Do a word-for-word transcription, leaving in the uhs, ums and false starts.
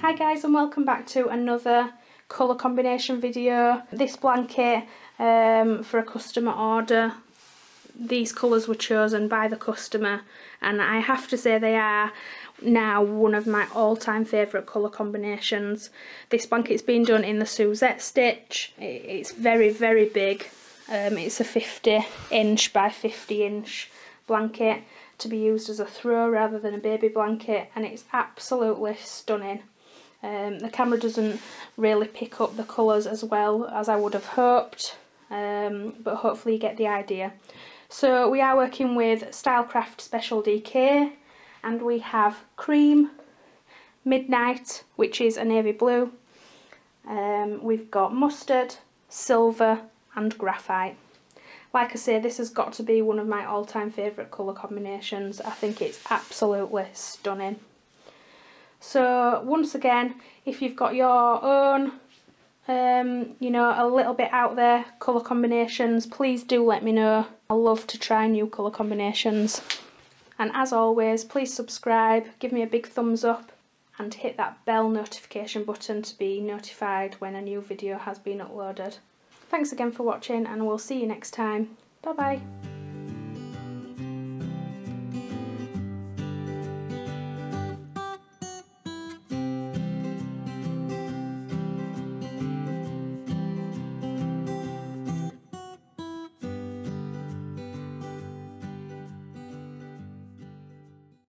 Hi guys, and welcome back to another colour combination video. This blanket um, for a customer order. These colours were chosen by the customer, and I have to say they are now one of my all-time favourite colour combinations. This blanket's been done in the Suzette stitch. It's very very big. Um, it's a fifty inch by fifty inch blanket to be used as a throw rather than a baby blanket, and it's absolutely stunning. Um, the camera doesn't really pick up the colours as well as I would have hoped, um, but hopefully you get the idea. So we are working with Stylecraft Special D K, and we have Cream, Midnight, which is a navy blue, um, we've got Mustard, Silver and Graphite. Like I say, this has got to be one of my all-time favourite colour combinations. I think it's absolutely stunning. So once again, if you've got your own, um, you know, a little bit out there colour combinations, please do let me know. I love to try new colour combinations. And as always, please subscribe, give me a big thumbs up and hit that bell notification button to be notified when a new video has been uploaded. Thanks again for watching, and we'll see you next time. Bye bye.